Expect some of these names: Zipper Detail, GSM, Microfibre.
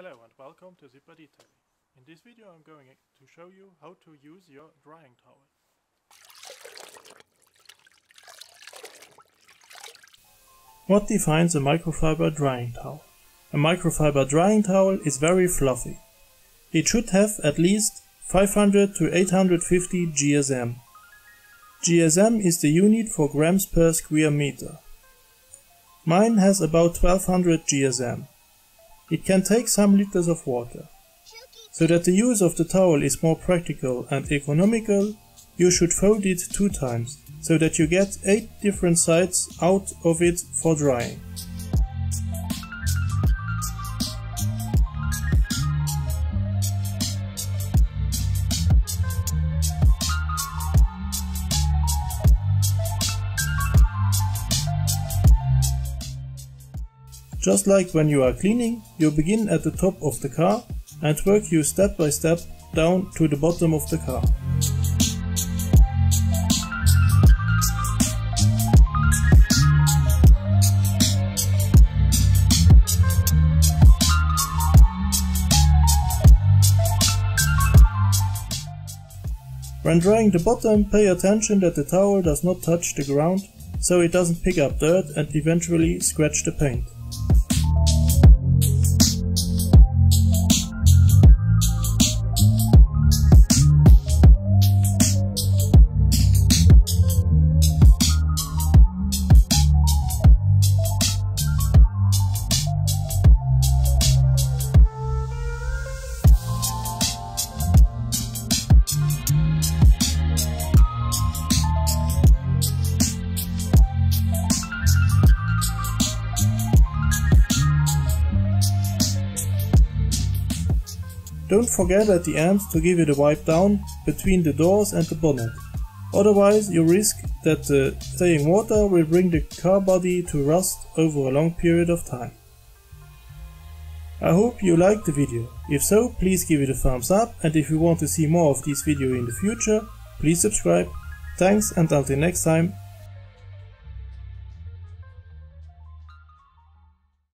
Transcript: Hello and welcome to Zipper Detail. In this video I'm going to show you how to use your drying towel. What defines a microfiber drying towel? A microfiber drying towel is very fluffy. It should have at least 500 to 850 GSM. GSM is the unit for grams per square meter. Mine has about 1200 GSM. It can take some liters of water. So that the use of the towel is more practical and economical, you should fold it 2 times, so that you get 8 different sides out of it for drying. Just like when you are cleaning, you begin at the top of the car and work you step by step down to the bottom of the car. When drying the bottom, pay attention that the towel does not touch the ground, so it doesn't pick up dirt and eventually scratch the paint. Don't forget at the end to give it a wipe down between the doors and the bonnet, otherwise you risk that the staying water will bring the car body to rust over a long period of time. I hope you liked the video. If so, please give it a thumbs up, and if you want to see more of these videos in the future, please subscribe. Thanks and until next time.